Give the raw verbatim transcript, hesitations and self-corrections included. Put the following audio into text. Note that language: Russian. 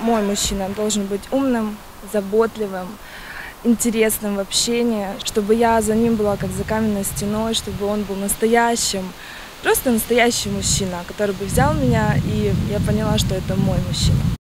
мой мужчина должен быть умным, заботливым, интересным в общении, чтобы я за ним была как за каменной стеной, чтобы он был настоящим, просто настоящий мужчина, который бы взял меня, и я поняла, что это мой мужчина.